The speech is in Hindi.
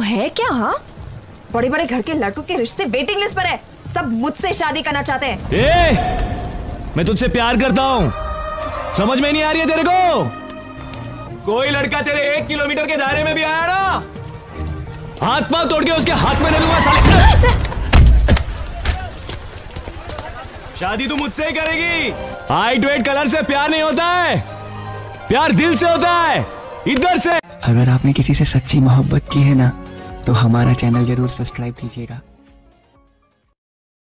तू है क्या? हाँ, बड़े बड़े घर के लड़कों के रिश्ते वेटिंग लिस्ट पर है। सब मुझसे शादी करना चाहते हैं। ए, मैं तुझसे प्यार करता हूँ। समझ में नहीं आ रही है तेरे को? कोई लड़का तेरे 1 किलोमीटर के दायरे में भी आया ना, हाथ पांव तोड़ के उसके हाथ में ले लूंगा साले। शादी तू मुझसे ही करेगी। हाइट वेट कलर से प्यार नहीं होता है, प्यार दिल से होता है, इधर से। अगर आपने किसी से सच्ची मोहब्बत की है ना, तो हमारा चैनल जरूर सब्सक्राइब कीजिएगा।